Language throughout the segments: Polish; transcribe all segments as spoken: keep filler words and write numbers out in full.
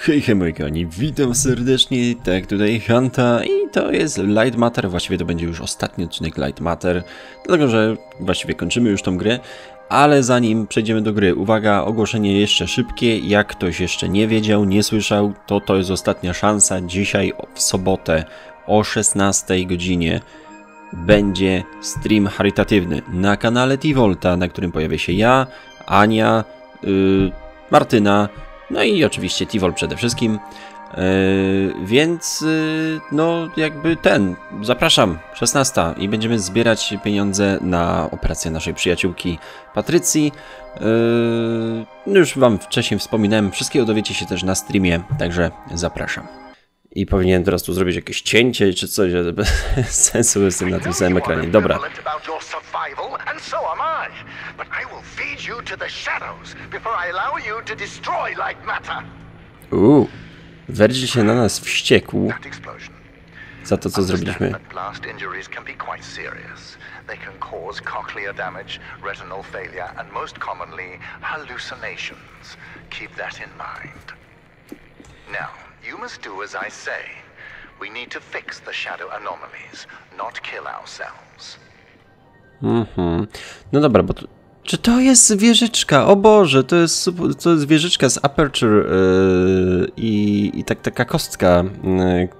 Hej, hej moi kochani, witam serdecznie, tak tutaj Hantaa i to jest Light Matter, właściwie to będzie już ostatni odcinek Light Matter, dlatego że właściwie kończymy już tą grę, ale zanim przejdziemy do gry, uwaga, ogłoszenie jeszcze szybkie, jak ktoś jeszcze nie wiedział, nie słyszał, to to jest ostatnia szansa, dzisiaj w sobotę o szesnastej godzinie będzie stream charytatywny na kanale Tivol, na którym pojawia się ja, Ania, yy, Martyna, no i oczywiście Tivol przede wszystkim, yy, więc yy, no jakby ten, zapraszam, szesnasta i będziemy zbierać pieniądze na operację naszej przyjaciółki Patrycji. Yy, już wam wcześniej wspominałem, wszystkiego dowiecie się też na streamie, także zapraszam. I powinienem teraz tu zrobić jakieś cięcie czy coś, ale bez sensu jestem na tym samym ekranie. Dobra. Uuu, Virgil się na nas wściekł za to, co zrobiliśmy. You must do as I say. We need to fix the shadow anomalies, not kill ourselves. Mhm. No dobra, bo to, czy to jest wieżyczka? O Boże, to jest, to jest wieżyczka z Aperture yy, i, i tak taka kostka,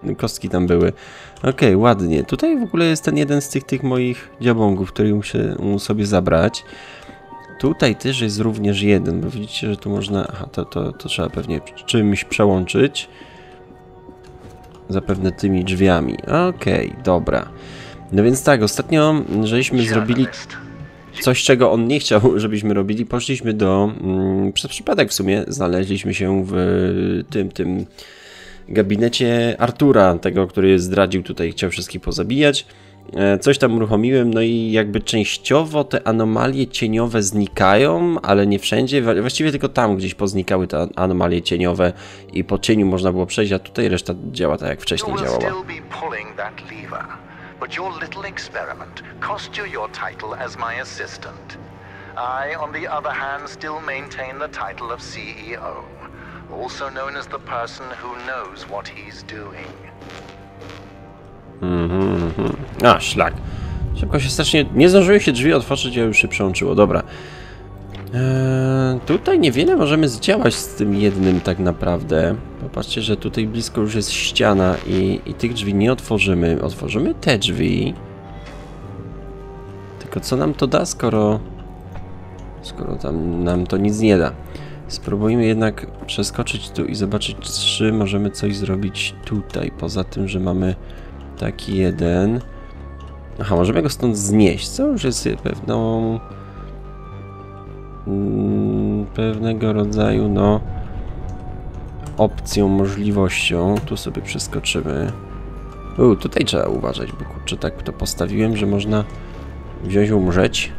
yy, kostki tam były. Okej, okay, ładnie. Tutaj w ogóle jest ten jeden z tych, tych moich dziabągów, który muszę sobie zabrać. Tutaj też jest również jeden, bo widzicie, że tu można... Aha, to, to, to trzeba pewnie czymś przełączyć. Zapewne tymi drzwiami. Okej, okay, dobra. No więc tak, ostatnio żeśmy zrobili coś, czego on nie chciał, żebyśmy robili. Poszliśmy do... Mm, przez przypadek w sumie znaleźliśmy się w tym, tym gabinecie Artura, tego, który zdradził tutaj, chciał wszystkich pozabijać. Coś tam uruchomiłem, no i jakby częściowo te anomalie cieniowe znikają, ale nie wszędzie, właściwie tylko tam gdzieś poznikały te anomalie cieniowe i po cieniu można było przejść, a tutaj reszta działa tak jak wcześniej działała. Mm -hmm. A, szlak. Szybko się strasznie... Nie zdążyły się drzwi otworzyć, a już się przełączyło. Dobra. Eee, tutaj niewiele możemy zdziałać z tym jednym tak naprawdę. Popatrzcie, że tutaj blisko już jest ściana i, i tych drzwi nie otworzymy. Otworzymy te drzwi. Tylko co nam to da, skoro... Skoro tam nam to nic nie da. Spróbujmy jednak przeskoczyć tu i zobaczyć, czy możemy coś zrobić tutaj. Poza tym, że mamy... Taki jeden. Aha, możemy go stąd znieść, co już jest pewną... Mm, pewnego rodzaju, no... opcją, możliwością. Tu sobie przeskoczymy. U, tutaj trzeba uważać, bo kurczę, tak to postawiłem, że można wziąć umrzeć.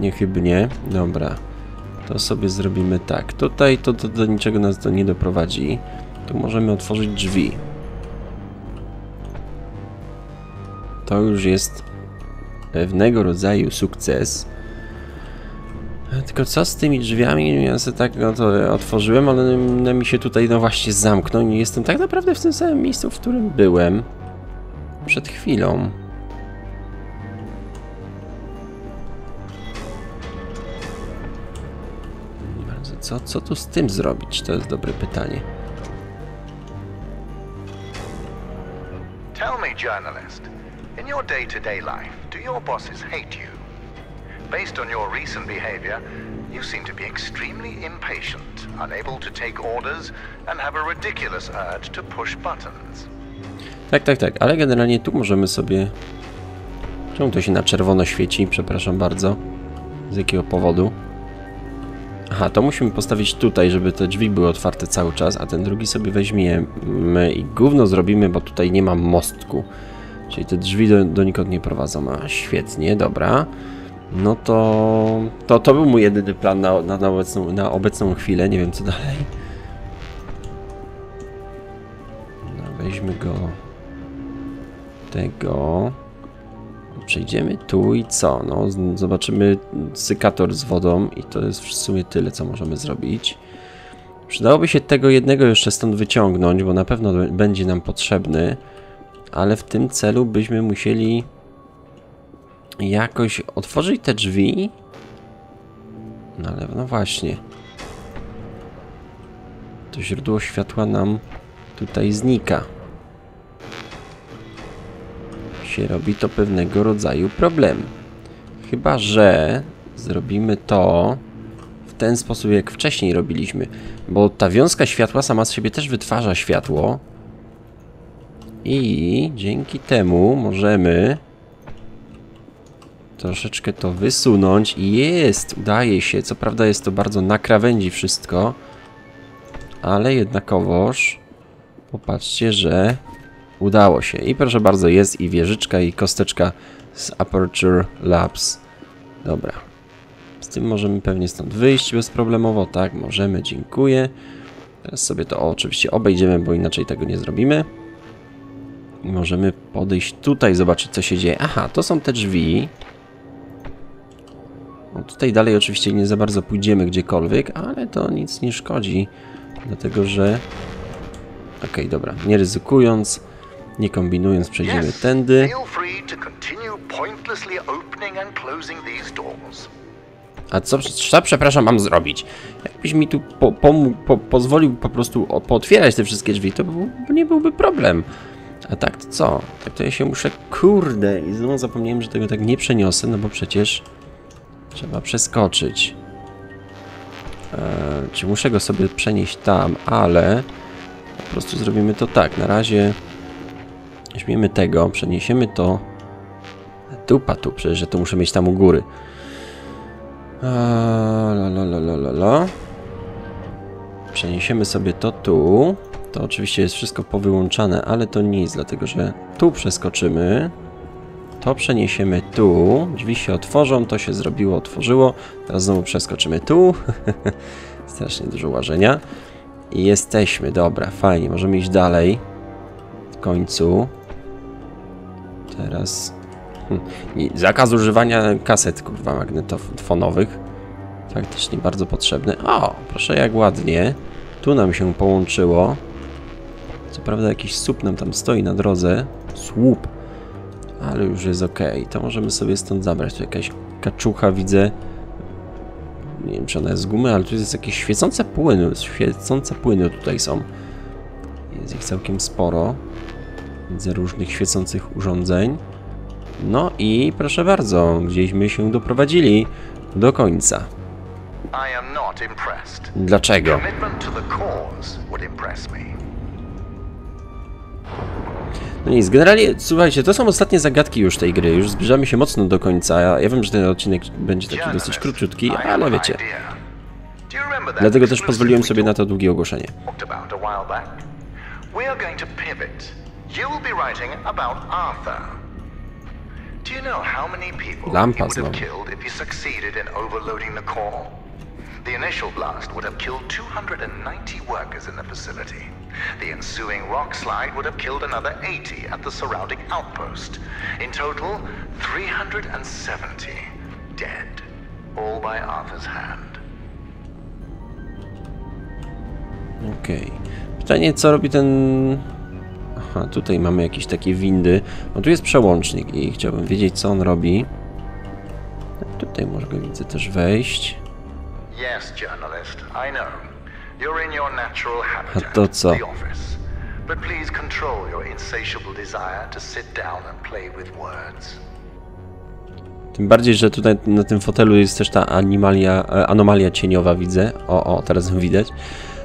Niechybnie. Dobra. To sobie zrobimy tak. Tutaj to, to do niczego nas to nie doprowadzi. Tu możemy otworzyć drzwi. To już jest pewnego rodzaju sukces. Tylko co z tymi drzwiami? Ja sobie tak no to otworzyłem, ale one mi się tutaj no właśnie zamknął. Nie jestem tak naprawdę w tym samym miejscu, w którym byłem przed chwilą. Co, co tu z tym zrobić? To jest dobre pytanie. Tell me, journalist. In your day-to-day life, do your bosses hate you? Based on your recent behavior, you seem to be extremely impatient, unable to take orders, and have a ridiculous urge to push buttons. Tak, tak, tak, ale generalnie tu możemy sobie... Czemu to się na czerwono świeci? Przepraszam bardzo. Z jakiego powodu? Aha, to musimy postawić tutaj, żeby te drzwi były otwarte cały czas, a ten drugi sobie weźmiemy i gówno zrobimy, bo tutaj nie ma mostku. Czyli te drzwi do, do nikąd nie prowadzą, a świetnie, dobra. No to... To, to był mój jedyny plan na, na, na, obecną, na obecną chwilę, nie wiem co dalej. No, weźmy go... Tego... Przejdziemy tu i co? No, zobaczymy sykator z wodą i to jest w sumie tyle, co możemy zrobić. Przydałoby się tego jednego jeszcze stąd wyciągnąć, bo na pewno będzie nam potrzebny, ale w tym celu byśmy musieli jakoś otworzyć te drzwi. No ale no właśnie. To źródło światła nam tutaj znika. Się robi to pewnego rodzaju problem. Chyba że zrobimy to w ten sposób, jak wcześniej robiliśmy. Bo ta wiązka światła sama z siebie też wytwarza światło. I dzięki temu możemy troszeczkę to wysunąć. I jest! Udaje się. Co prawda jest to bardzo na krawędzi wszystko. Ale jednakowoż popatrzcie, że udało się. I proszę bardzo, jest i wieżyczka, i kosteczka z Aperture Labs. Dobra. Z tym możemy pewnie stąd wyjść bezproblemowo. Tak, możemy. Dziękuję. Teraz sobie to oczywiście obejdziemy, bo inaczej tego nie zrobimy. I możemy podejść tutaj, zobaczyć, co się dzieje. Aha, to są te drzwi. No, tutaj dalej oczywiście nie za bardzo pójdziemy gdziekolwiek, ale to nic nie szkodzi. Dlatego, że... Okej, okay, dobra. Nie ryzykując, nie kombinując, przejdziemy tędy. A co, co, przepraszam, mam zrobić? Jakbyś mi tu po, po, pozwolił po prostu pootwierać te wszystkie drzwi, to był, nie byłby problem. A tak to co? Tak to ja się muszę... Kurde! I znowu zapomniałem, że tego tak nie przeniosę, no bo przecież trzeba przeskoczyć. Eee, czy muszę go sobie przenieść tam, ale... Po prostu zrobimy to tak. Na razie weźmiemy tego, przeniesiemy to. Dupa tu, przecież ja to muszę mieć tam u góry. La, la, la, la, la, la. Przeniesiemy sobie to tu. To oczywiście jest wszystko powyłączane, ale to nic, dlatego że tu przeskoczymy. To przeniesiemy tu. Drzwi się otworzą, to się zrobiło, otworzyło. Teraz znowu przeskoczymy tu. Strasznie dużo łażenia. I jesteśmy, dobra, fajnie, możemy iść dalej. W końcu. Teraz... Hm. Zakaz używania kaset, kurwa, magnetofonowych. Faktycznie bardzo potrzebny. O, proszę, jak ładnie. Tu nam się połączyło. Co prawda jakiś słup nam tam stoi na drodze. Słup. Ale już jest ok. To możemy sobie stąd zabrać. Tu jakaś kaczucha, widzę. Nie wiem, czy ona jest z gumy, ale tu jest jakieś świecące płyny. Świecące płyny tutaj są. Jest ich całkiem sporo. Widzę różnych świecących urządzeń. No i proszę bardzo, gdzieśmy się doprowadzili do końca. Dlaczego? No nic, generalnie, słuchajcie, to są ostatnie zagadki już tej gry, już zbliżamy się mocno do końca, ja, ja wiem, że ten odcinek będzie taki dosyć króciutki, ale wiecie. Dlatego też pozwoliłem sobie na to długie ogłoszenie. Lampa znowu. The initial blast would have killed two hundred ninety workers in the facility. The ensuing rock slide would have killed another eighty at the surrounding outpost. In total, three hundred seventy dead, all by Arthur's hand. Okej. Okay. Pytanie, co robi ten... Aha, tutaj mamy jakieś takie windy. No tu jest przełącznik i chciałbym wiedzieć, co on robi. Tutaj może go widzę też wejść. Yes, journalist, I know. You're in your natural habitat, the office. But please control your insatiable desire to sit down and play with words. Tym bardziej, że tutaj na tym fotelu jest też ta animalia, anomalia cieniowa, widzę. O, o, teraz ją widać.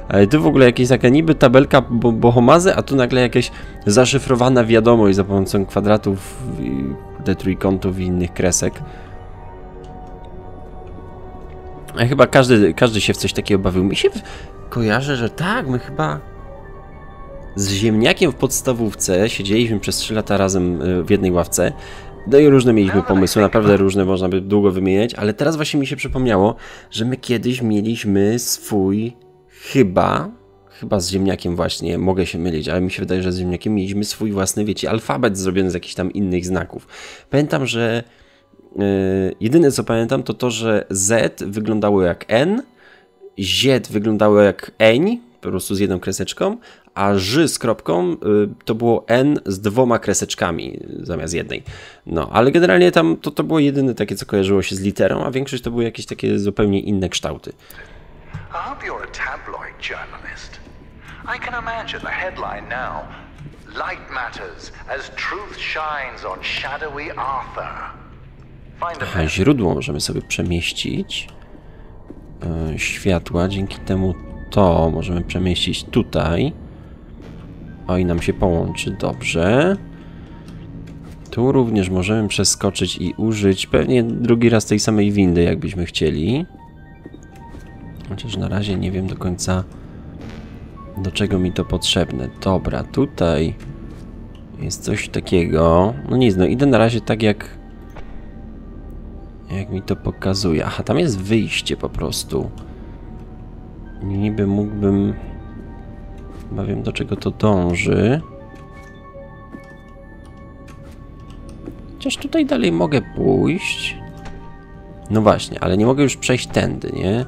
Ale tu w ogóle jakieś taka niby tabelka bo bohomazy, a tu nagle jakaś zaszyfrowana wiadomość za pomocą kwadratów, trójkątów i innych kresek. A chyba każdy, każdy się w coś takiego bawił. Mi się kojarzy, że tak, my chyba z ziemniakiem w podstawówce siedzieliśmy przez trzy lata razem w jednej ławce. No i różne mieliśmy pomysły, naprawdę różne, można by długo wymieniać, ale teraz właśnie mi się przypomniało, że my kiedyś mieliśmy swój chyba, chyba z ziemniakiem właśnie, mogę się mylić, ale mi się wydaje, że z ziemniakiem mieliśmy swój własny, wiecie, alfabet zrobiony z jakichś tam innych znaków. Pamiętam, że Yy, jedyne co pamiętam to to, że Z wyglądało jak N, Z wyglądało jak eń, po prostu z jedną kreseczką, a ży z kropką to było N z dwoma kreseczkami zamiast jednej. No, ale generalnie tam to, to było jedyne takie, co kojarzyło się z literą, a większość to były jakieś takie zupełnie inne kształty. Light matters as truth shines on shadowy Arthur. Aha, źródło możemy sobie przemieścić. Yy, światła, dzięki temu to możemy przemieścić tutaj. O, i nam się połączy, dobrze. Tu również możemy przeskoczyć i użyć pewnie drugi raz tej samej windy, jakbyśmy chcieli. Chociaż na razie nie wiem do końca, do czego mi to potrzebne. Dobra, tutaj jest coś takiego. No nic, no idę na razie tak jak jak mi to pokazuje. Aha, tam jest wyjście po prostu. Niby mógłbym... Chyba wiem, do czego to dąży. Chociaż tutaj dalej mogę pójść. No właśnie, ale nie mogę już przejść tędy, nie?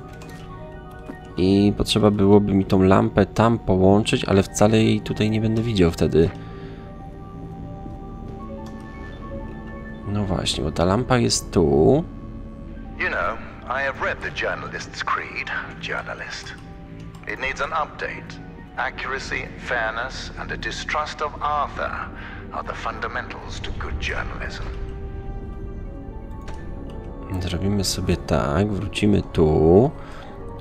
I potrzeba byłoby mi tą lampę tam połączyć, ale wcale jej tutaj nie będę widział wtedy. No właśnie, bo ta lampa jest tu. You know, I have read the journalist's creed, journalist. It needs an update. Accuracy, fairness and a distrust of Arthur are the fundamentals to good journalism. Zrobimy sobie tak, wrócimy tu.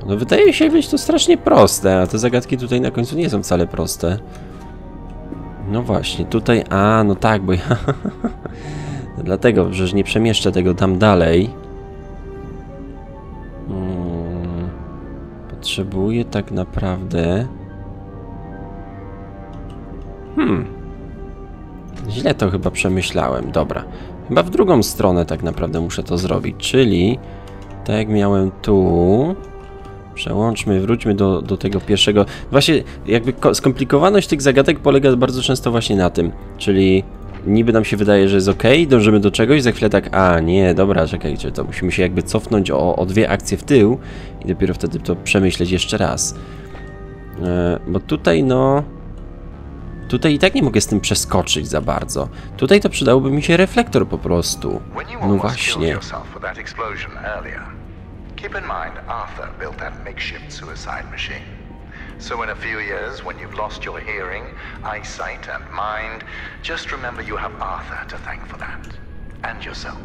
No wydaje się być to strasznie proste, a te zagadki tutaj na końcu nie są wcale proste. No właśnie, tutaj... A, no tak, bo ja... Dlatego, że nie przemieszczę tego tam dalej. Hmm. Potrzebuję tak naprawdę... Hmm. Źle to chyba przemyślałem, dobra. Chyba w drugą stronę tak naprawdę muszę to zrobić, czyli... Tak jak miałem tu... Przełączmy, wróćmy do, do tego pierwszego. Właśnie jakby skomplikowaność tych zagadek polega bardzo często właśnie na tym. Czyli niby nam się wydaje, że jest ok, dążymy do czegoś, za chwilę tak, a nie, dobra, czekajcie, to musimy się jakby cofnąć o, o dwie akcje w tył i dopiero wtedy to przemyśleć jeszcze raz. Yy, bo tutaj no... Tutaj i tak nie mogę z tym przeskoczyć za bardzo. Tutaj to przydałoby mi się reflektor po prostu. No właśnie. Keep in mind, Arthur built that makeshift suicide machine. So in a few years, when you've lost your hearing, eyesight, and mind, just remember you have Arthur to thank for that. And yourself.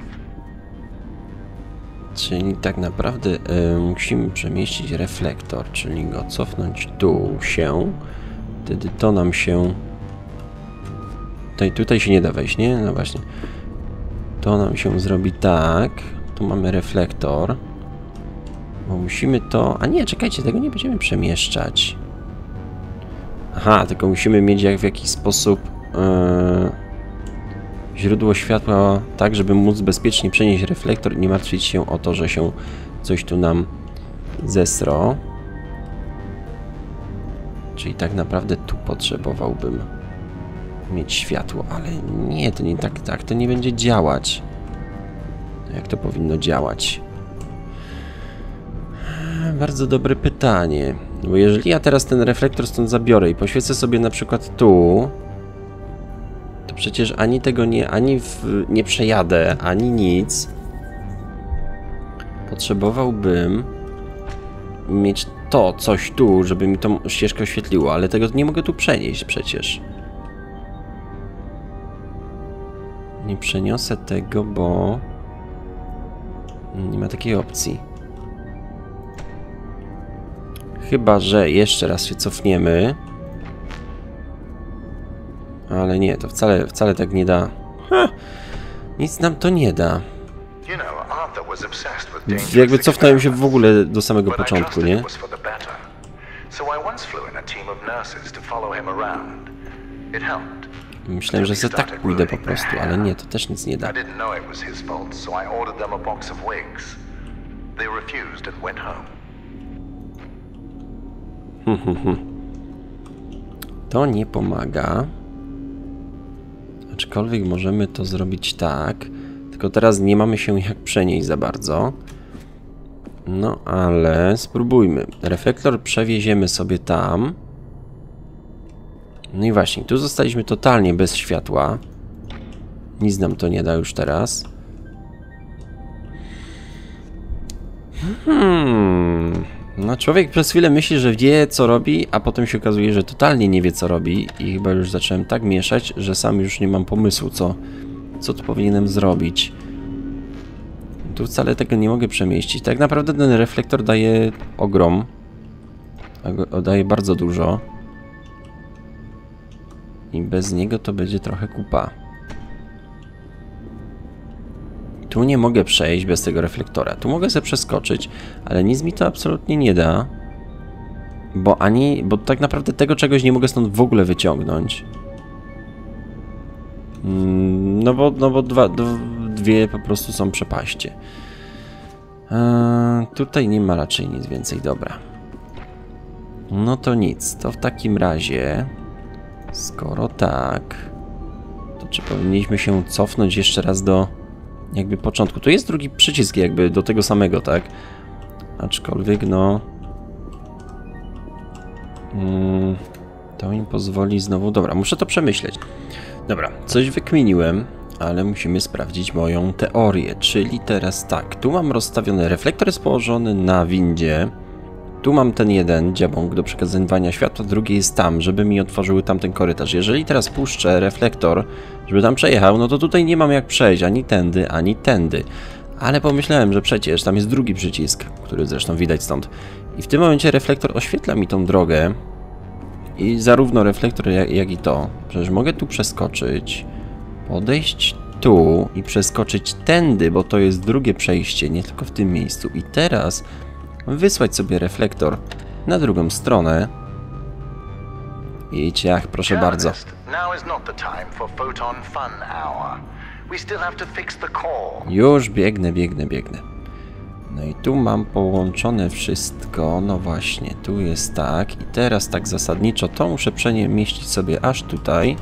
Czyli tak naprawdę y, musimy przemieścić reflektor, czyli go cofnąć tu się. Wtedy to nam się... Tutaj, tutaj się nie da wejść, nie? No właśnie. To nam się zrobi tak. Tu mamy reflektor. Bo musimy to... A nie, czekajcie, tego nie będziemy przemieszczać. Aha, tylko musimy mieć jak w jakiś sposób yy, źródło światła tak, żeby móc bezpiecznie przenieść reflektor i nie martwić się o to, że się coś tu nam zesro. Czyli tak naprawdę tu potrzebowałbym mieć światło, ale nie, to nie tak, tak, to nie będzie działać. Jak to powinno działać? Bardzo dobre pytanie, bo jeżeli ja teraz ten reflektor stąd zabiorę i poświecę sobie na przykład tu, to przecież ani tego nie, ani w, nie przejadę, ani nic. Potrzebowałbym mieć to coś tu, żeby mi tą ścieżkę oświetliło, ale tego nie mogę tu przenieść przecież. Nie przeniosę tego, bo nie ma takiej opcji. Chyba że jeszcze raz się cofniemy. Ale nie, to wcale, wcale tak nie da. Ha! Nic nam to nie da. Jakby cofnąłem się w ogóle do samego początku, nie? Myślałem, że sobie tak pójdę po prostu, ale nie, to też nic nie da. To nie pomaga. Aczkolwiek możemy to zrobić tak. Tylko teraz nie mamy się jak przenieść za bardzo. No ale spróbujmy. Reflektor przewieziemy sobie tam. No i właśnie, tu zostaliśmy totalnie bez światła. Nic nam to nie da już teraz. Hmm. No człowiek przez chwilę myśli, że wie co robi, a potem się okazuje, że totalnie nie wie co robi. I chyba już zacząłem tak mieszać, że sam już nie mam pomysłu co, co tu powinienem zrobić. Tu wcale tego nie mogę przemieścić. Tak naprawdę ten reflektor daje ogrom. Daje bardzo dużo. I bez niego to będzie trochę kupa. Tu nie mogę przejść bez tego reflektora. Tu mogę sobie przeskoczyć, ale nic mi to absolutnie nie da. Bo ani... Bo tak naprawdę tego czegoś nie mogę stąd w ogóle wyciągnąć. No bo... No bo dwa... Dwie po prostu są przepaście. Eee, tutaj nie ma raczej nic więcej. Dobra. No to nic. To w takim razie... Skoro tak... To czy powinniśmy się cofnąć jeszcze raz do... Jakby początku. Tu jest drugi przycisk jakby do tego samego, tak? Aczkolwiek no... Mm, to im pozwoli znowu... Dobra, muszę to przemyśleć. Dobra, coś wykminiłem. Ale musimy sprawdzić moją teorię, czyli teraz tak, tu mam rozstawiony, reflektor jest położony na windzie, tu mam ten jeden dziabąk do przekazywania światła, drugi jest tam, żeby mi otworzyły tamten korytarz. Jeżeli teraz puszczę reflektor, żeby tam przejechał, no to tutaj nie mam jak przejść ani tędy, ani tędy. Ale pomyślałem, że przecież tam jest drugi przycisk, który zresztą widać stąd. I w tym momencie reflektor oświetla mi tą drogę i zarówno reflektor jak, jak i to. Przecież mogę tu przeskoczyć. Podejść tu i przeskoczyć tędy, bo to jest drugie przejście, nie tylko w tym miejscu. I teraz wysłać sobie reflektor na drugą stronę. I ciach, proszę bardzo. Już biegnę, biegnę, biegnę. No i tu mam połączone wszystko. No właśnie, tu jest tak. I teraz tak zasadniczo to muszę przemieścić sobie aż tutaj.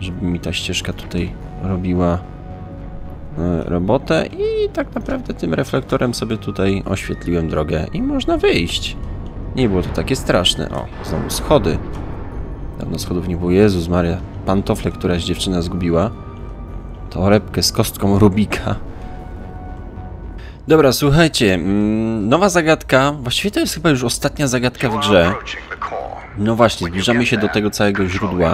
Żeby mi ta ścieżka tutaj robiła robotę i tak naprawdę tym reflektorem sobie tutaj oświetliłem drogę i można wyjść. Nie było to takie straszne. O, znowu schody. Dawno schodów nie było. Jezus Maria, pantofle któraś dziewczyna zgubiła. Torebkę z kostką Rubika. Dobra, słuchajcie, nowa zagadka. Właściwie to jest chyba już ostatnia zagadka w grze. No właśnie, zbliżamy się do tego całego źródła.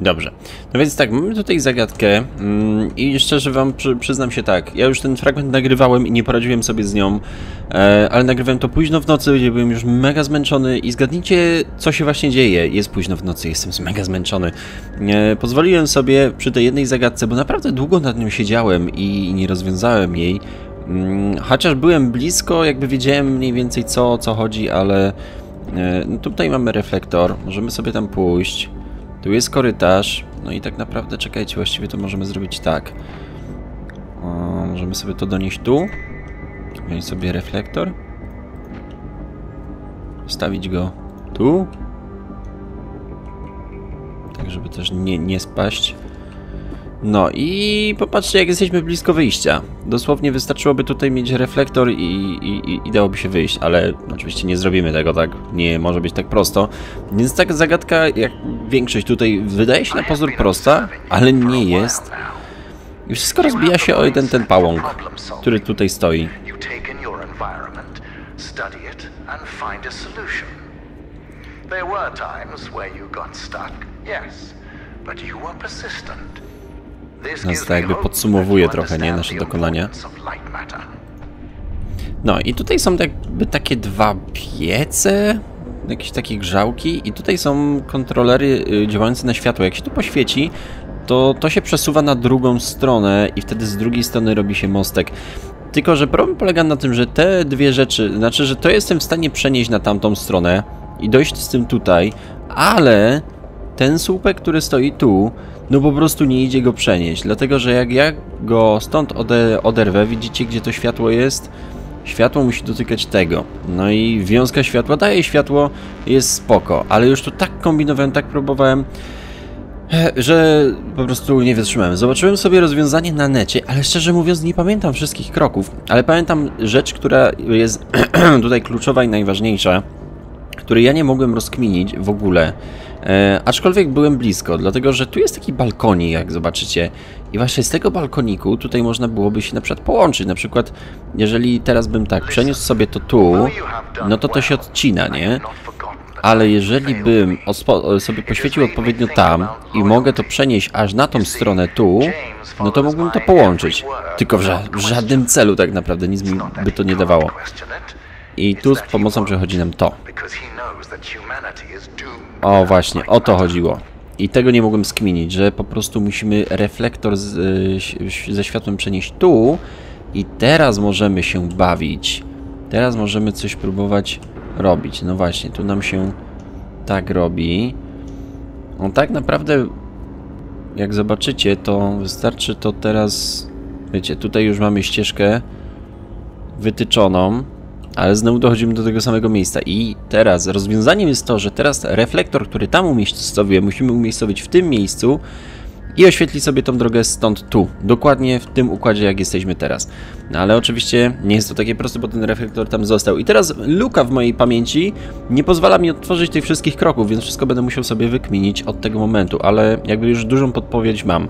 Dobrze, no więc tak, mamy tutaj zagadkę mm, i szczerze wam przy, przyznam się tak, ja już ten fragment nagrywałem i nie poradziłem sobie z nią, e, ale nagrywałem to późno w nocy, gdzie byłem już mega zmęczony i zgadnijcie, co się właśnie dzieje. Jest późno w nocy, jestem mega zmęczony. E, pozwoliłem sobie przy tej jednej zagadce, bo naprawdę długo nad nią siedziałem i nie rozwiązałem jej, mm, chociaż byłem blisko, jakby wiedziałem mniej więcej co, o co chodzi, ale e, no tutaj mamy reflektor, możemy sobie tam pójść. Tu jest korytarz, no i tak naprawdę, czekajcie, właściwie to możemy zrobić tak. O, możemy sobie to donieść tu, wziąć sobie reflektor, wstawić go tu, tak żeby też nie, nie spaść. No i popatrzcie, jak jesteśmy blisko wyjścia. Dosłownie wystarczyłoby tutaj mieć reflektor i, i, i dałoby się wyjść, ale oczywiście nie zrobimy tego, tak? Nie może być tak prosto. Więc tak zagadka, jak większość tutaj, wydaje się na pozór prosta, ale nie jest. I wszystko rozbija się o jeden ten pałąk, który tutaj stoi. Nas to jakby podsumowuje trochę, nie? Nasze dokonania. No i tutaj są jakby takie dwa piece, jakieś takie grzałki i tutaj są kontrolery działające na światło. Jak się tu poświeci, to to się przesuwa na drugą stronę i wtedy z drugiej strony robi się mostek. Tylko że problem polega na tym, że te dwie rzeczy, znaczy, że to jestem w stanie przenieść na tamtą stronę i dojść z tym tutaj, ale ten słupek, który stoi tu, no po prostu nie idzie go przenieść, dlatego że jak ja go stąd ode, oderwę, widzicie gdzie to światło jest? Światło musi dotykać tego, no i wiązka światła daje światło, jest spoko, ale już tu tak kombinowałem, tak próbowałem, że po prostu nie wytrzymałem. Zobaczyłem sobie rozwiązanie na necie, ale szczerze mówiąc nie pamiętam wszystkich kroków, ale pamiętam rzecz, która jest tutaj kluczowa i najważniejsza, której ja nie mogłem rozkminić w ogóle, e, aczkolwiek byłem blisko, dlatego że tu jest taki balkonik, jak zobaczycie, i właśnie z tego balkoniku tutaj można byłoby się na przykład połączyć, na przykład jeżeli teraz bym tak przeniósł sobie to tu, no to to się odcina, nie? Ale jeżeli bym sobie poświecił odpowiednio tam i mogę to przenieść aż na tą stronę tu, no to mógłbym to połączyć, tylko w, ża w żadnym celu tak naprawdę, nic mi by to nie dawało. I tu z pomocą przechodzi nam to. O właśnie, o to chodziło. I tego nie mogłem skminić, że po prostu musimy reflektor z, ze światłem przenieść tu i teraz możemy się bawić. Teraz możemy coś próbować robić. No właśnie, tu nam się tak robi. No tak naprawdę, jak zobaczycie, to wystarczy to teraz... Wiecie, tutaj już mamy ścieżkę wytyczoną. Ale znowu dochodzimy do tego samego miejsca i teraz rozwiązaniem jest to, że teraz reflektor, który tam umiejscowiłem, musimy umiejscowić w tym miejscu i oświetli sobie tą drogę stąd tu, dokładnie w tym układzie jak jesteśmy teraz. No ale oczywiście nie jest to takie proste, bo ten reflektor tam został i teraz luka w mojej pamięci nie pozwala mi odtworzyć tych wszystkich kroków, więc wszystko będę musiał sobie wykminić od tego momentu, ale jakby już dużą podpowiedź mam.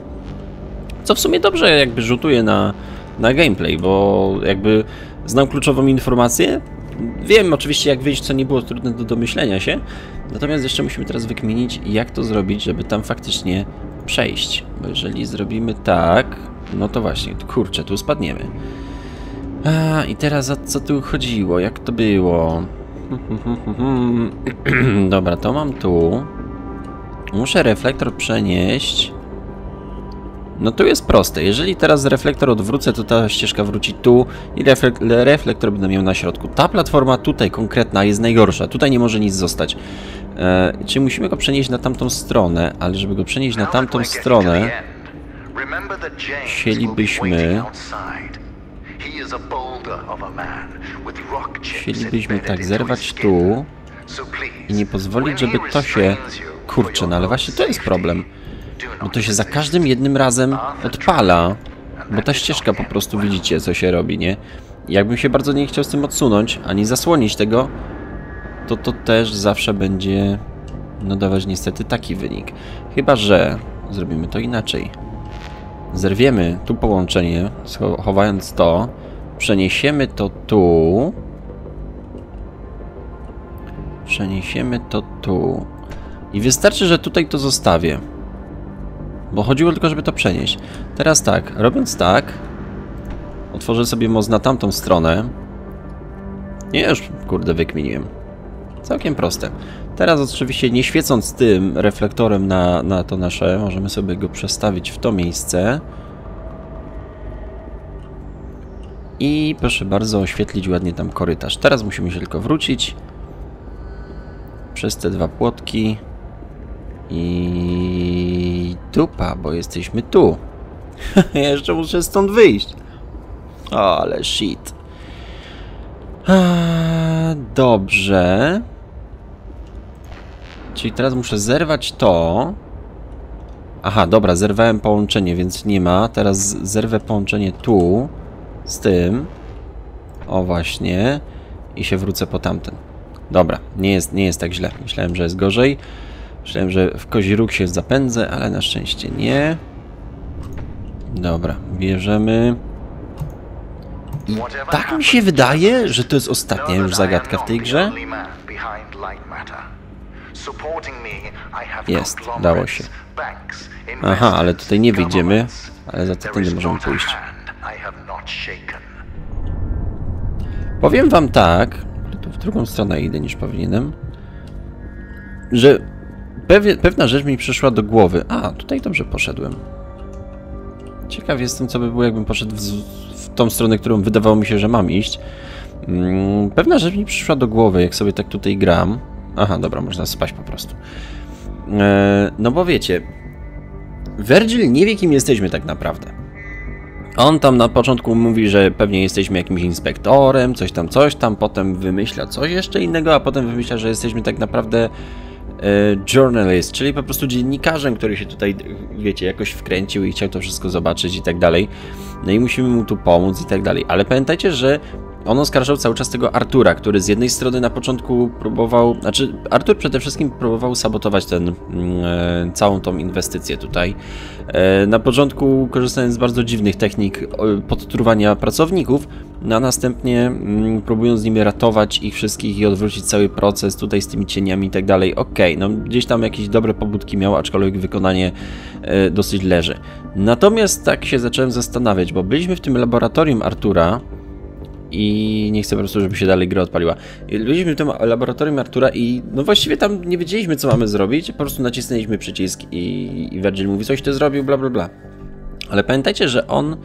Co w sumie dobrze jakby rzutuje na, na gameplay, bo jakby... Znam kluczową informację, wiem oczywiście jak wyjść, co nie było trudne do domyślenia się, natomiast jeszcze musimy teraz wykminić jak to zrobić, żeby tam faktycznie przejść, bo jeżeli zrobimy tak, no to właśnie, kurczę, tu spadniemy. A, i teraz o co tu chodziło, jak to było? Dobra, to mam tu, muszę reflektor przenieść. No tu jest proste, jeżeli teraz reflektor odwrócę, to ta ścieżka wróci tu i reflek reflektor będę miał na środku. Ta platforma tutaj konkretna jest najgorsza, tutaj nie może nic zostać. Eee, czyli musimy go przenieść na tamtą stronę, ale żeby go przenieść na tamtą stronę, chcielibyśmy... Chcielibyśmy tak zerwać tu i nie pozwolić, żeby to się... Kurczę, no ale właśnie to jest problem. Bo to się za każdym jednym razem odpala, bo ta ścieżka po prostu widzicie co się robi, nie? Jakbym się bardzo nie chciał z tym odsunąć, ani zasłonić tego, to to też zawsze będzie no dawać niestety taki wynik. Chyba że zrobimy to inaczej. Zerwiemy tu połączenie, chowając to, przeniesiemy to tu. Przeniesiemy to tu. I wystarczy, że tutaj to zostawię. Bo chodziło tylko, żeby to przenieść. Teraz tak, robiąc tak, otworzę sobie most na tamtą stronę. Nie, już, kurde, wykminiłem. Całkiem proste. Teraz oczywiście nie świecąc tym reflektorem na, na to nasze, możemy sobie go przestawić w to miejsce. I proszę bardzo, oświetlić ładnie tam korytarz. Teraz musimy się tylko wrócić przez te dwa płotki. I dupa, bo jesteśmy tu. Ja jeszcze muszę stąd wyjść. O, ale shit. Dobrze. Czyli teraz muszę zerwać to. Aha, dobra, zerwałem połączenie, więc nie ma. Teraz zerwę połączenie tu z tym. O, właśnie. I się wrócę po tamten. Dobra, nie jest, nie jest tak źle. Myślałem, że jest gorzej. Myślałem, że w kozi róg się zapędzę, ale na szczęście nie. Dobra, bierzemy. I tak mi się wydaje, że to jest ostatnia już zagadka w tej grze. Jest, dało się. Aha, ale tutaj nie wyjdziemy, ale za to tędy możemy pójść. Powiem wam tak, tu w drugą stronę idę niż powinienem, że... Pewna rzecz mi przyszła do głowy. A, tutaj dobrze poszedłem. Ciekaw jestem, co by było, jakbym poszedł w, w tą stronę, którą wydawało mi się, że mam iść. Hmm, pewna rzecz mi przyszła do głowy, jak sobie tak tutaj gram. Aha, dobra, można spać po prostu. Eee, no bo wiecie, Virgil nie wie, kim jesteśmy tak naprawdę. On tam na początku mówi, że pewnie jesteśmy jakimś inspektorem, coś tam, coś tam, potem wymyśla coś jeszcze innego, a potem wymyśla, że jesteśmy tak naprawdę journalist, czyli po prostu dziennikarzem, który się tutaj, wiecie, jakoś wkręcił i chciał to wszystko zobaczyć i tak dalej. No i musimy mu tu pomóc i tak dalej. Ale pamiętajcie, że on oskarżał cały czas tego Artura, który z jednej strony na początku próbował, znaczy Artur przede wszystkim próbował sabotować ten, e, całą tą inwestycję tutaj. E, na początku korzystając z bardzo dziwnych technik podtruwania pracowników, no a następnie m, próbując z nimi ratować ich wszystkich i odwrócić cały proces tutaj z tymi cieniami i tak dalej. Okej, no gdzieś tam jakieś dobre pobudki miał, aczkolwiek wykonanie e, dosyć leży. Natomiast tak się zacząłem zastanawiać, bo byliśmy w tym laboratorium Artura, i nie chcę po prostu, żeby się dalej gra odpaliła. Byliśmy w tym laboratorium Artura i no właściwie tam nie wiedzieliśmy, co mamy zrobić, po prostu nacisnęliśmy przycisk i, i Virgil mówi, coś ty zrobił, bla bla bla. Ale pamiętajcie, że on,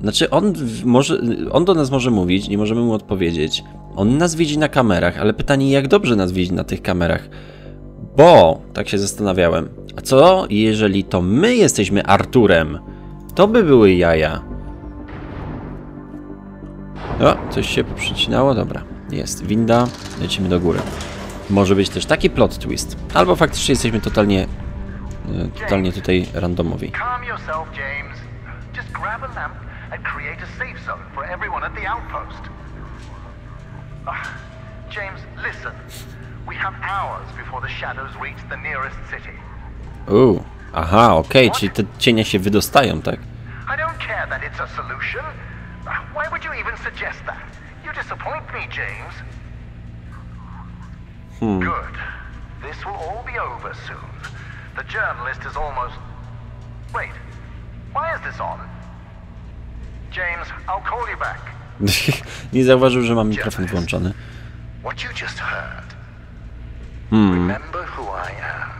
znaczy on, może, on do nas może mówić, nie możemy mu odpowiedzieć. On nas widzi na kamerach, ale pytanie, jak dobrze nas widzi na tych kamerach? Bo, tak się zastanawiałem, a co jeżeli to my jesteśmy Arturem? To by były jaja. O, coś się przycinało, dobra, jest winda, lecimy do góry. Może być też taki plot twist, albo faktycznie jesteśmy totalnie, totalnie tutaj randomowi. Uuu, aha, okej, okay, czyli te cienie się wydostają, tak? Why would you even suggest that? You disappoint me, James. Hmm. Good. This will all be over soon. The journalist is almost... Wait. Why is this on? James, I'll call you back. Nie zauważył, że mam mikrofon włączony. What you just heard. Hmm. Remember who I am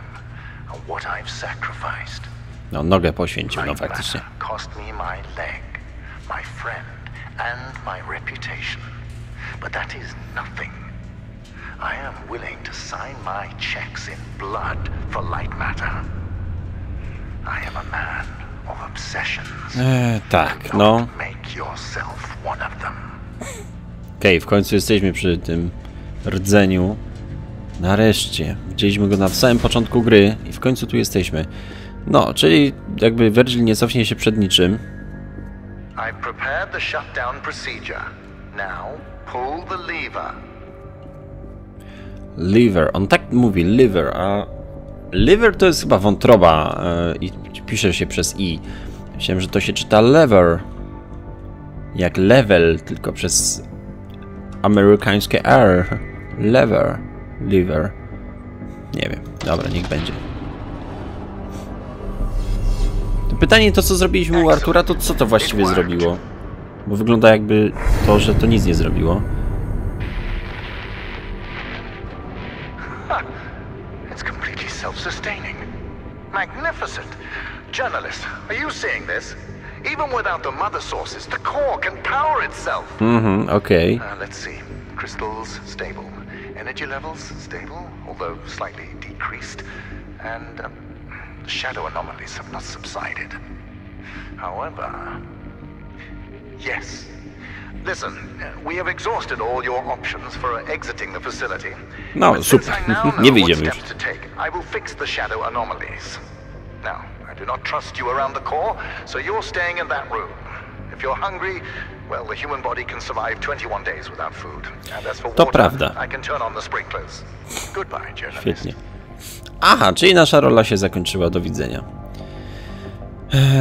and what I've sacrificed. No, nogę poświęcił, no faktycznie. Cost me my leg. My friend and my reputation, but that is nothing. I am willing to sign my checks in blood for Light Matter. I am a man of obsessions. Eee, tak, no. Make yourself one of them. Okej, w końcu jesteśmy przy tym rdzeniu. Nareszcie. Widzieliśmy go na samym początku gry i w końcu tu jesteśmy. No, czyli jakby Virgil nie cofnie się przed niczym. I've prepared the shutdown procedure. Now pull the lever. Lever. On tak mówi lever, a lever to jest chyba wątroba i pisze się przez i. Myślałem, że to się czyta lever. Jak level, tylko przez amerykańskie R. Lever. Lever. Nie wiem. Dobra, niech będzie. Pytanie, to co zrobiliśmy u Artura, to co to właściwie zrobiło? Bo wygląda jakby to, że to nic nie zrobiło. Mhm, okej. The shadow anomalies have not subsided. However, yes. Listen, we have exhausted all your options for exiting the facility. No, but super. Since I now know what steps to take, I will fix the shadow anomalies. Now, I do not trust you around the core, so you're staying in that room. If you're hungry, well, the human body can survive twenty-one days without food. And as for water, I can turn on the sprinklers. Goodbye, journalist. Aha, czyli nasza rola się zakończyła, do widzenia.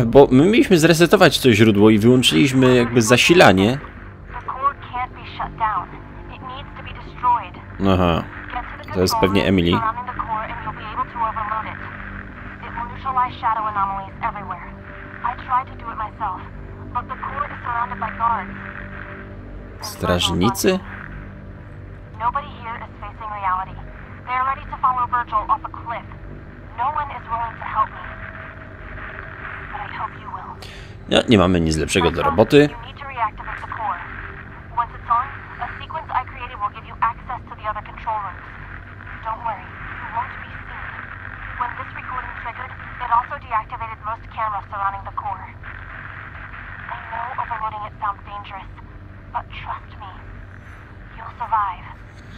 Bo my mieliśmy zresetować to źródło i wyłączyliśmy jakby zasilanie. Aha, to jest pewnie Emily. Strażnicy? They're ready to follow Virgil off a cliff. No one is willing to help me. But I hope you will. No, nie mamy nic lepszego do roboty.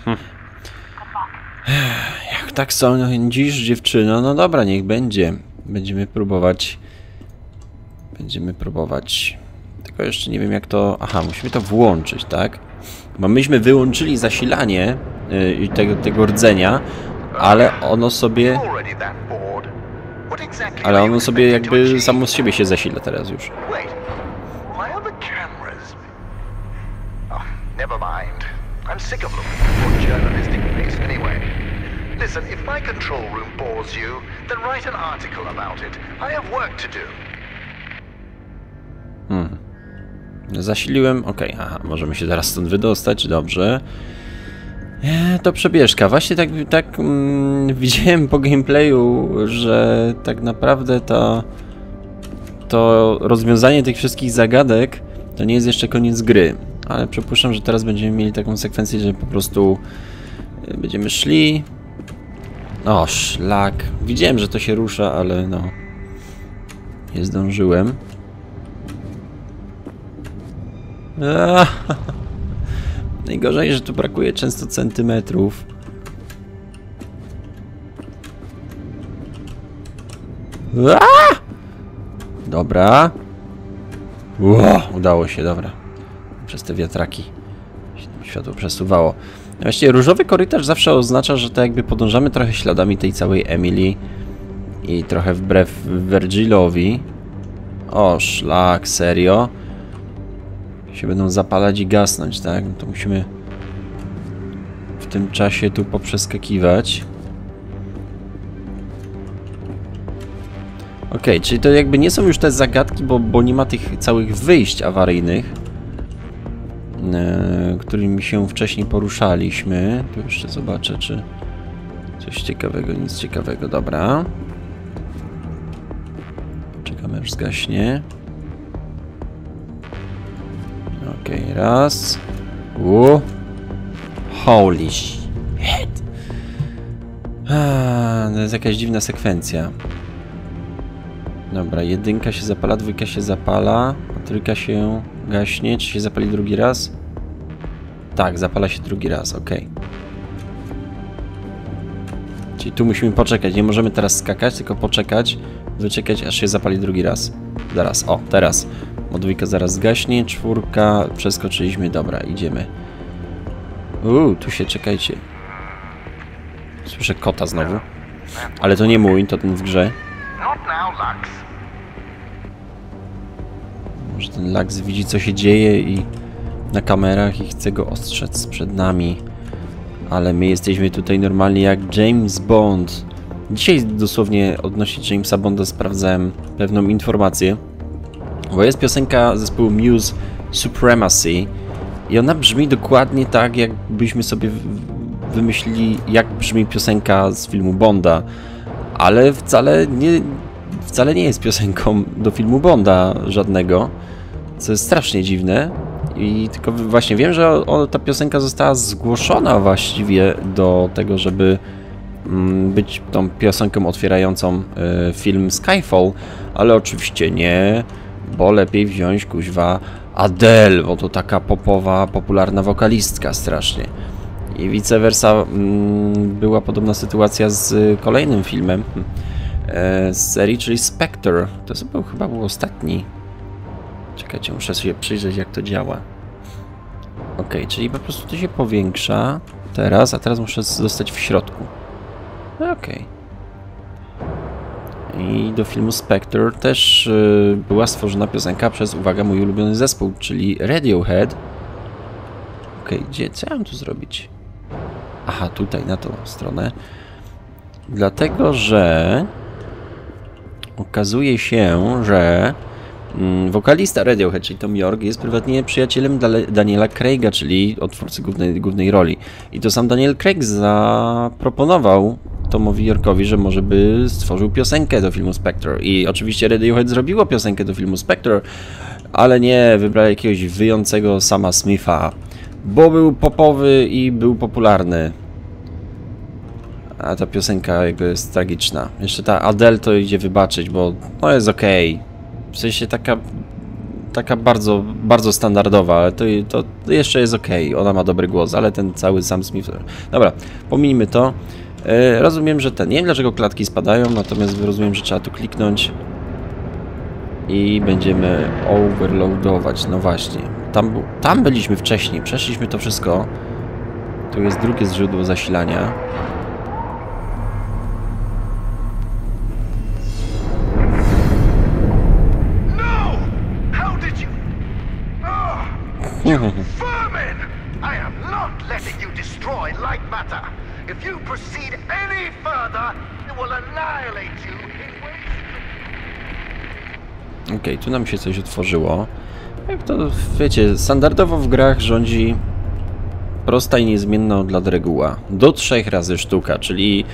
Hm. Jak tak sądzisz, dziewczyno? No dobra, niech będzie. Będziemy próbować. Będziemy próbować. Tylko jeszcze nie wiem jak to... Aha, musimy to włączyć, tak? Bo myśmy wyłączyli zasilanie yy, tego, tego rdzenia, ale ono sobie... Ale ono sobie jakby samo z siebie się zasila teraz już. Hmm. Zasiliłem, okej, okay, aha, możemy się zaraz stąd wydostać, dobrze. To przebieżka. Właśnie tak, tak mm, widziałem po gameplayu, że tak naprawdę to, to rozwiązanie tych wszystkich zagadek to nie jest jeszcze koniec gry. Ale przypuszczam, że teraz będziemy mieli taką sekwencję, że po prostu będziemy szli. O, szlak. Widziałem, że to się rusza, ale no... Nie zdążyłem. Aaaa. Najgorzej, że tu brakuje często centymetrów. Aaaa! Dobra. Ło, udało się, dobra. Przez te wiatraki się tam światło przesuwało. Właściwie różowy korytarz zawsze oznacza, że to jakby podążamy trochę śladami tej całej Emily i trochę wbrew Virgilowi. O, szlak, serio? Się będą zapalać i gasnąć, tak? No to musimy w tym czasie tu poprzeskakiwać. Okej, okay, czyli to jakby nie są już te zagadki, bo, bo nie ma tych całych wyjść awaryjnych, yy, którymi się wcześniej poruszaliśmy. Tu jeszcze zobaczę, czy coś ciekawego, nic ciekawego. Dobra. Czekamy aż zgaśnie. Okej, okay, raz. Uuu. Holy shit. A, to jest jakaś dziwna sekwencja. Dobra, jedynka się zapala, dwójka się zapala, a trójka się gaśnie. Czy się zapali drugi raz? Tak, zapala się drugi raz, okej. Okay. Czyli tu musimy poczekać, nie możemy teraz skakać, tylko poczekać, wyczekać aż się zapali drugi raz. Zaraz, o, teraz. O, dwójka zaraz zgaśnie, czwórka, przeskoczyliśmy, dobra, idziemy. Uuu, tu się, czekajcie. Słyszę kota znowu. Ale to nie mój, to ten w grze. Może ten Lux widzi co się dzieje i na kamerach i chce go ostrzec przed nami. Ale my jesteśmy tutaj normalnie jak James Bond. Dzisiaj dosłownie odnośnie Jamesa Bonda sprawdzałem pewną informację. Bo jest piosenka zespołu Muse Supremacy i ona brzmi dokładnie tak, jakbyśmy sobie wymyślili, jak brzmi piosenka z filmu Bonda, ale wcale nie, wcale nie jest piosenką do filmu Bonda żadnego, co jest strasznie dziwne. I tylko właśnie wiem, że o, ta piosenka została zgłoszona właściwie do tego, żeby być tą piosenką otwierającą y, film Skyfall, ale oczywiście nie. Bo lepiej wziąć, kuźwa, Adele, bo to taka popowa, popularna wokalistka strasznie. I vice versa mm, była podobna sytuacja z kolejnym filmem e, z serii, czyli Spectre. To był, chyba był ostatni. Czekajcie, muszę sobie przyjrzeć jak to działa. Ok, czyli po prostu to się powiększa teraz, a teraz muszę zostać w środku. Ok. I do filmu Spectre też yy, była stworzona piosenka przez, uwaga, mój ulubiony zespół, czyli Radiohead. Okej, okay, gdzie? Co ja mam tu zrobić? Aha, tutaj, na tą stronę. Dlatego, że okazuje się, że mm, wokalista Radiohead, czyli Thom Yorke, jest prywatnie przyjacielem Daniela Craiga, czyli odtwórcy głównej, głównej roli. I to sam Daniel Craig zaproponował Thomowi Yorkowi, że może by stworzył piosenkę do filmu Spectre. I oczywiście Radiohead zrobiło piosenkę do filmu Spectre, ale nie, wybrał jakiegoś wyjącego Sama Smitha, bo był popowy i był popularny. A ta piosenka jego jest tragiczna. Jeszcze ta Adele to idzie wybaczyć, bo no jest okej. Okay. W sensie taka taka bardzo, bardzo standardowa, ale to, to jeszcze jest ok. Ona ma dobry głos, ale ten cały Sam Smith... Dobra, pomijmy to. Yy, rozumiem, że ten... Nie wiem, dlaczego klatki spadają, natomiast rozumiem, że trzeba tu kliknąć i będziemy overloadować. No właśnie. Tam, tam byliśmy wcześniej. Przeszliśmy to wszystko. Tu jest drugie źródło zasilania. You vermin! I am not letting you destroy light matter. If you proceed any further, it will annihilate you in ways. Okej, tu nam się coś otworzyło. Jak to wiecie, standardowo w grach rządzi prosta i niezmienna od lat reguła. Do trzech razy sztuka, czyli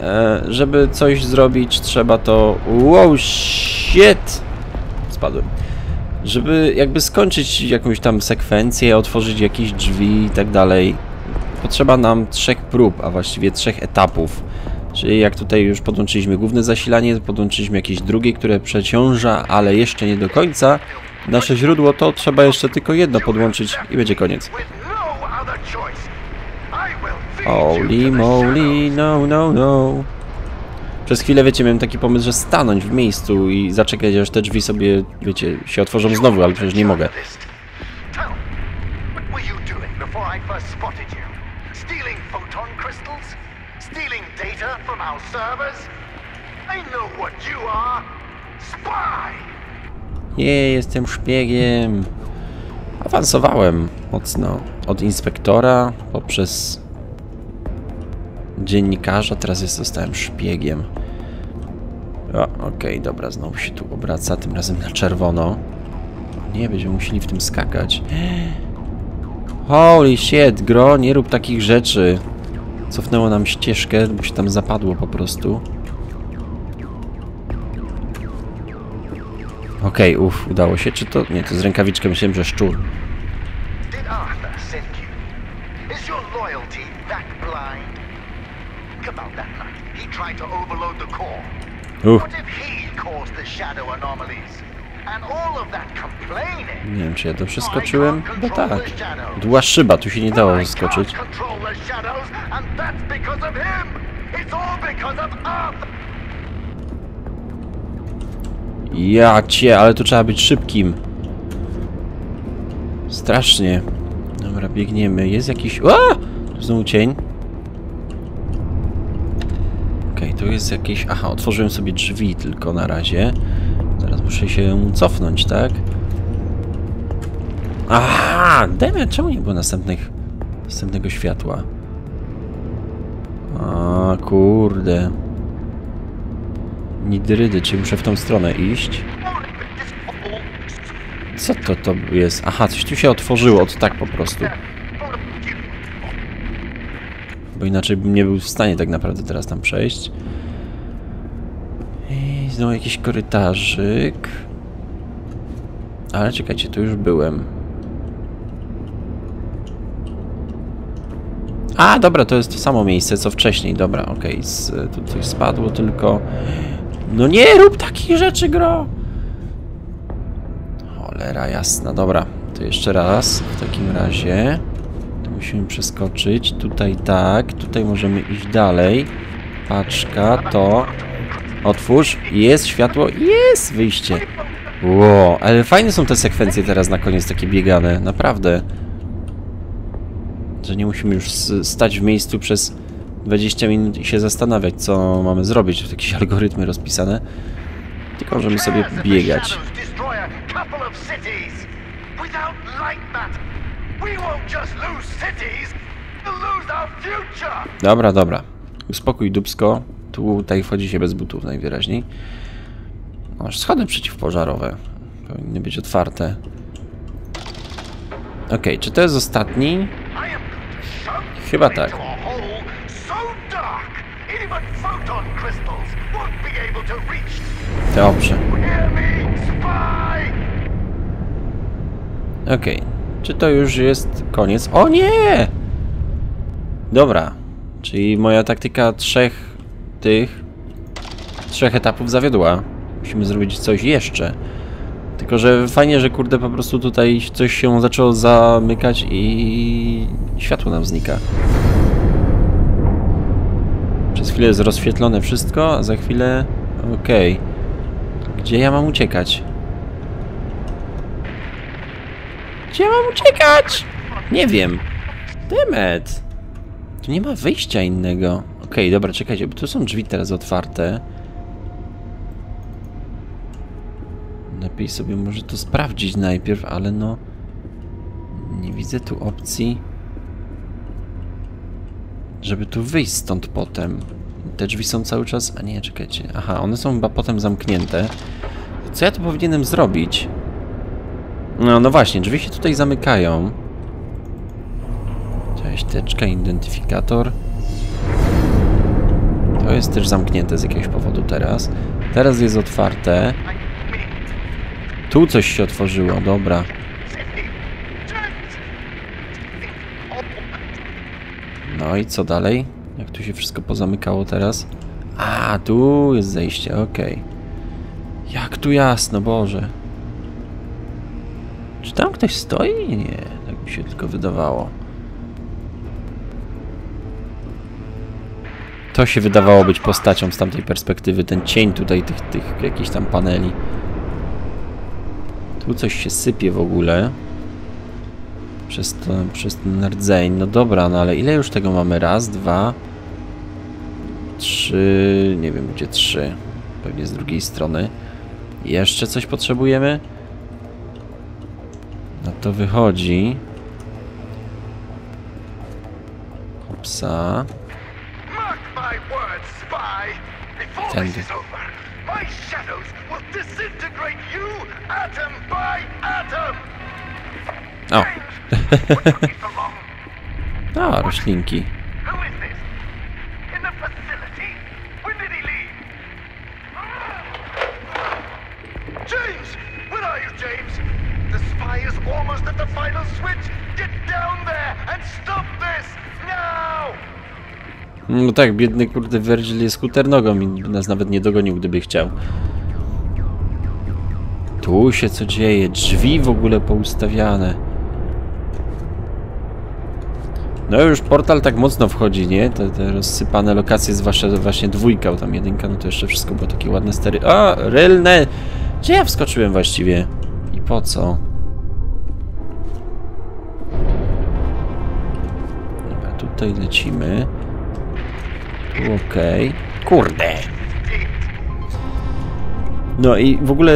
e, żeby coś zrobić, trzeba to. Wow, shit! Spadłem. Żeby jakby skończyć jakąś tam sekwencję, otworzyć jakieś drzwi i tak dalej, potrzeba nam trzech prób, a właściwie trzech etapów. Czyli jak tutaj już podłączyliśmy główne zasilanie, podłączyliśmy jakieś drugie, które przeciąża, ale jeszcze nie do końca nasze źródło, to trzeba jeszcze tylko jedno podłączyć i będzie koniec. Holy moly, no, no, no. Przez chwilę, wiecie, miałem taki pomysł, że stanąć w miejscu i zaczekać, aż te drzwi sobie, wiecie, się otworzą znowu, ale przecież nie mogę. Nie, jestem szpiegiem. Awansowałem mocno. Od inspektora, poprzez dziennikarza, teraz jest, zostałem szpiegiem. Okej, okay, dobra, znowu się tu obraca, tym razem na czerwono. Nie, będziemy musieli w tym skakać. Holy shit, gro, nie rób takich rzeczy. Cofnęło nam ścieżkę, bo się tam zapadło po prostu. Okej, okay, uff, udało się, czy to... Nie, to z rękawiczką, myślałem, że szczur. Uh. Nie wiem, czy ja to przeskoczyłem? No tak. Dła szyba, tu się nie dało zaskoczyć. Ja cię, ale tu trzeba być szybkim. Strasznie. Dobra, biegniemy. Jest jakiś... A! Tu znowu cień. Okej, okay, tu jest jakieś... Aha, otworzyłem sobie drzwi tylko na razie. Zaraz muszę się cofnąć, tak? Aha! Demy, czemu nie było następnych... następnego światła? A kurde... Nidrydy, czy muszę w tą stronę iść? Co to to jest? Aha, coś tu się otworzyło, to tak po prostu. Bo inaczej bym nie był w stanie tak naprawdę teraz tam przejść. I znowu jakiś korytarzyk. Ale czekajcie, tu już byłem. A, dobra, to jest to samo miejsce, co wcześniej. Dobra, okej, okay. Tu coś spadło tylko... No nie rób takich rzeczy, gro! Cholera jasna, dobra. To jeszcze raz, w takim razie... Musimy przeskoczyć, tutaj tak, tutaj możemy iść dalej. Paczka, to... Otwórz, jest światło, jest wyjście. Wow, ale fajne są te sekwencje teraz na koniec, takie biegane, naprawdę. Że nie musimy już stać w miejscu przez dwadzieścia minut i się zastanawiać, co mamy zrobić. To jakieś algorytmy rozpisane. Tylko możemy sobie biegać. Dobra, dobra. Uspokój dupsko. Tutaj wchodzi się bez butów najwyraźniej. Aż schody przeciwpożarowe. Powinny być otwarte. Okej, okay, czy to jest ostatni? Chyba tak. Dobrze. Okej. Okay. Czy to już jest koniec? O nie! Dobra. Czyli moja taktyka trzech tych... Trzech etapów zawiodła. Musimy zrobić coś jeszcze. Tylko że fajnie, że kurde po prostu tutaj coś się zaczęło zamykać i światło nam znika. Przez chwilę jest rozświetlone wszystko, a za chwilę... Okej. Okay. Gdzie ja mam uciekać? Gdzie ja mam uciekać? Nie wiem. Demet. Tu nie ma wyjścia innego. Okej, okay, dobra, czekajcie, bo tu są drzwi teraz otwarte. Lepiej sobie może to sprawdzić najpierw, ale no... Nie widzę tu opcji... Żeby tu wyjść stąd potem. Te drzwi są cały czas... A nie, czekajcie. Aha, one są chyba potem zamknięte. Co ja tu powinienem zrobić? No, no właśnie, drzwi się tutaj zamykają. Cześć, teczka, identyfikator. To jest też zamknięte z jakiegoś powodu teraz. Teraz jest otwarte. Tu coś się otworzyło, dobra. No i co dalej? Jak tu się wszystko pozamykało teraz? A, tu jest zejście, okej. Okay. Jak tu jasno, Boże. Czy tam ktoś stoi? Nie, tak mi się tylko wydawało. To się wydawało być postacią z tamtej perspektywy, ten cień tutaj tych, tych jakichś tam paneli. Tu coś się sypie w ogóle. Przez, to, przez ten rdzeń. No dobra, no ale ile już tego mamy? Raz, dwa, trzy... Nie wiem, gdzie trzy. Pewnie z drugiej strony. Jeszcze coś potrzebujemy? No to wychodzi. Hopsa. Tędy. O! A, roślinki. No tak, biedny kurde Virgil jest skuternogą i nas nawet nie dogonił, gdyby chciał. Tu się co dzieje? Drzwi w ogóle poustawiane. No już portal tak mocno wchodzi, nie? Te, te rozsypane lokacje, zwłaszcza właśnie dwójka, tam jedynka, no to jeszcze wszystko było takie ładne stery... O! Rylne! Gdzie ja wskoczyłem właściwie? I po co? Dobra, tutaj lecimy. Okej. Okay. Kurde! No i w ogóle...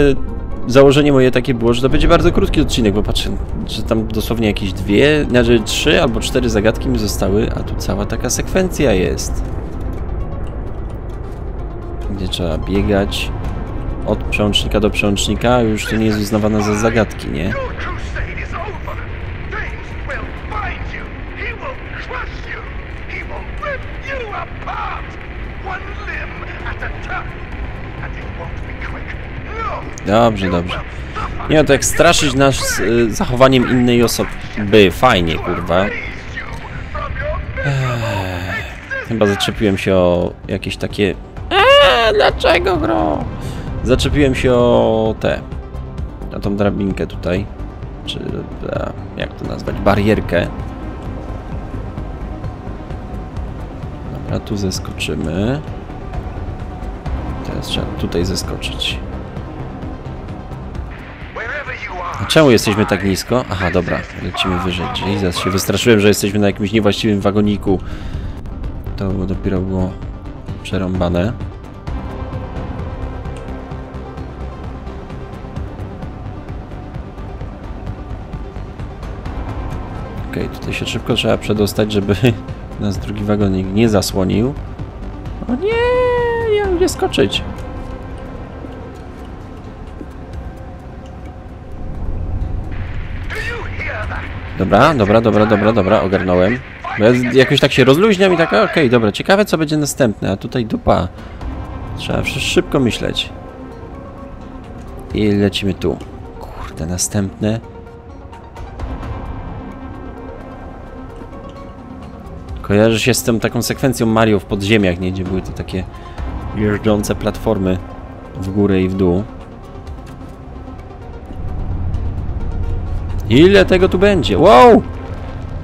Założenie moje takie było, że to będzie bardzo krótki odcinek, bo patrzę, że tam dosłownie jakieś dwie, znaczy trzy albo cztery zagadki mi zostały, a tu cała taka sekwencja jest. Gdzie trzeba biegać od przełącznika do przełącznika, już to nie jest uznawane za zagadki, nie? Dobrze, dobrze. Nie ma to jak straszyć nas y, zachowaniem innej osoby. Fajnie, kurwa. Eee, chyba zaczepiłem się o jakieś takie... Eee, dlaczego, bro? Zaczepiłem się o te... O tą drabinkę tutaj. Czy... A, jak to nazwać? Barierkę. Dobra, tu zeskoczymy. Teraz trzeba tutaj zeskoczyć. A czemu jesteśmy tak nisko? Aha, dobra, lecimy wyżej. Jesus, się wystraszyłem, że jesteśmy na jakimś niewłaściwym wagoniku. To dopiero było przerąbane. Okej, okay, tutaj się szybko trzeba przedostać, żeby nas drugi wagonik nie zasłonił. O nie, ja mogę skoczyć. Dobra, dobra, dobra, dobra, dobra, ogarnąłem. Bo ja jakoś tak się rozluźniam i tak, okej, okay, dobra, ciekawe co będzie następne, a tutaj dupa. Trzeba szybko myśleć. I lecimy tu. Kurde, następne. Kojarzy się z tą taką sekwencją Mario w podziemiach, nie? Gdzie były to takie jeżdżące platformy w górę i w dół. Ile tego tu będzie? Wow!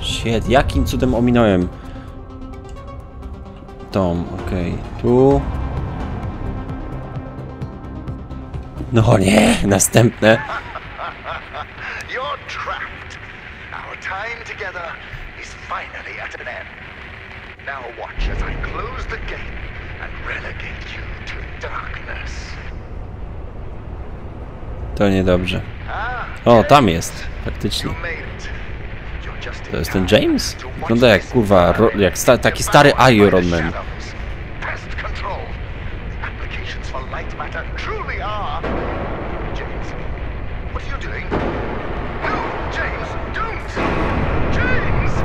Shit, jakim cudem ominąłem Tom, okej, okay. Tu... No nie, następne. To niedobrze. O, tam jest, faktycznie. To jest ten James? Wygląda jak kurwa, ro, jak sta, taki stary Iron Man.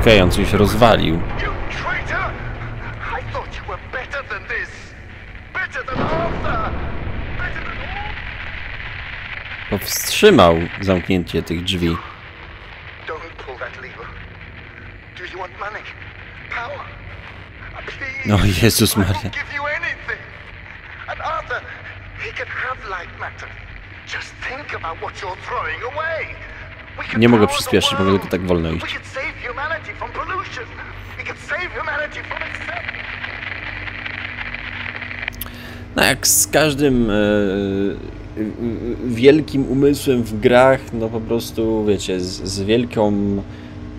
Okej, okay, on coś rozwalił. Powstrzymał zamknięcie tych drzwi. No Jezus Maria. Nie mogę przyspieszyć, mogę tylko tak wolno iść. No jak z każdym yy, wielkim umysłem w grach, no po prostu wiecie, z, z wielką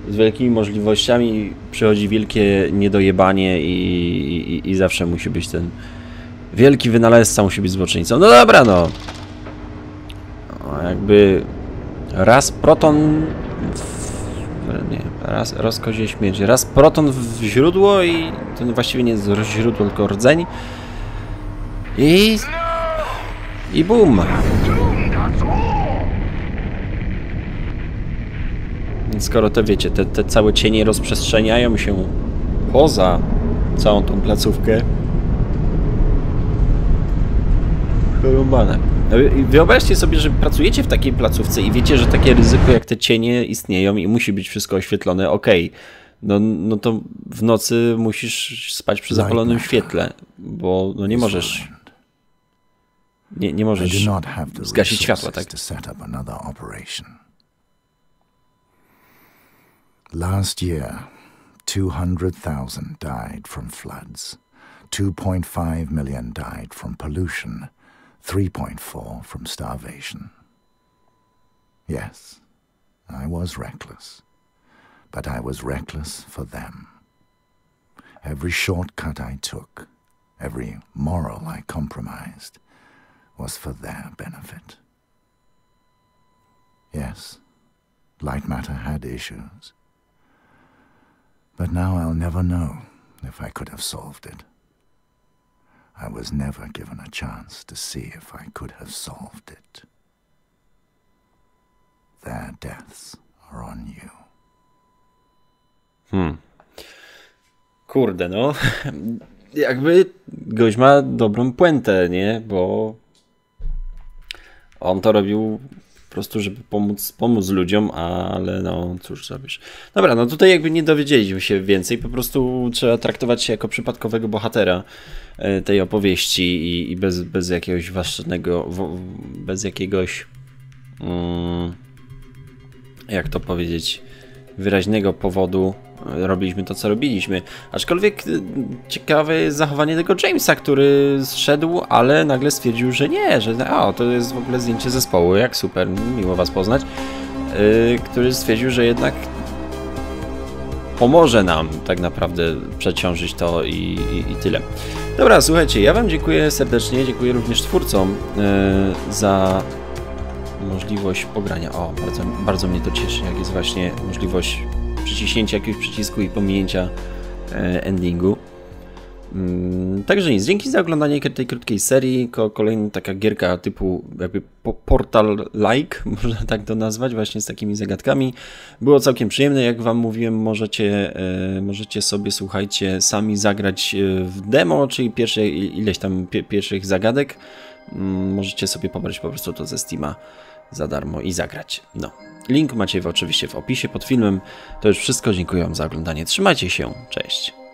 z wielkimi możliwościami przychodzi wielkie niedojebanie i, i, i zawsze musi być ten wielki wynalazca, musi być złoczyńcą. No dobra, no. no jakby raz proton w, nie, raz rozkozie śmierci, raz proton w źródło i to właściwie nie jest źródło, tylko rdzeń. I... I bum! Skoro to wiecie, te, te całe cienie rozprzestrzeniają się poza całą tą placówkę. Chorobane. Wyobraźcie sobie, że pracujecie w takiej placówce i wiecie, że takie ryzyko jak te cienie istnieją i musi być wszystko oświetlone. Okej. Okay. No, no to w nocy musisz spać przy zapalonym świetle, bo no nie możesz... Nie, nie możesz zgasić światła, tak? Last year, two hundred thousand died from floods, two point five million died from pollution, three point four from starvation. Yes, I was reckless, but I was reckless for them. Every shortcut I took, every moral I compromised, was for their benefit. Yes, Light Matter had issues. But now I'll never know if I could have solved it. I was never given a chance to see if I could have solved it. Their deaths are on you. Hmm. Kurde, no. Jakby gość ma dobrą puentę, nie? Bo on to robił po prostu, żeby pomóc, pomóc ludziom, ale no cóż zrobisz. Dobra, no tutaj jakby nie dowiedzieliśmy się więcej, po prostu trzeba traktować się jako przypadkowego bohatera tej opowieści i, i bez, bez jakiegoś waszego, bez jakiegoś, um, jak to powiedzieć, wyraźnego powodu robiliśmy to, co robiliśmy. Aczkolwiek ciekawe jest zachowanie tego Jamesa, który zszedł, ale nagle stwierdził, że nie, że o, to jest w ogóle zdjęcie zespołu, jak super, miło was poznać, yy, który stwierdził, że jednak pomoże nam tak naprawdę przeciążyć to i, i, i tyle. Dobra, słuchajcie, ja wam dziękuję serdecznie, dziękuję również twórcom yy, za możliwość pogrania. O, bardzo, bardzo mnie to cieszy, jak jest właśnie możliwość przyciśnięcia jakiegoś przycisku i pominięcia endingu. Także nic, dzięki za oglądanie tej krótkiej serii. Kolejna taka gierka typu jakby portal-like, można tak to nazwać, właśnie z takimi zagadkami. Było całkiem przyjemne, jak wam mówiłem, możecie, możecie sobie, słuchajcie, sami zagrać w demo, czyli pierwsze, ileś tam pierwszych zagadek. Możecie sobie pobrać po prostu to ze Steama za darmo i zagrać. No. Link macie oczywiście w opisie pod filmem. To już wszystko. Dziękuję wam za oglądanie. Trzymajcie się. Cześć.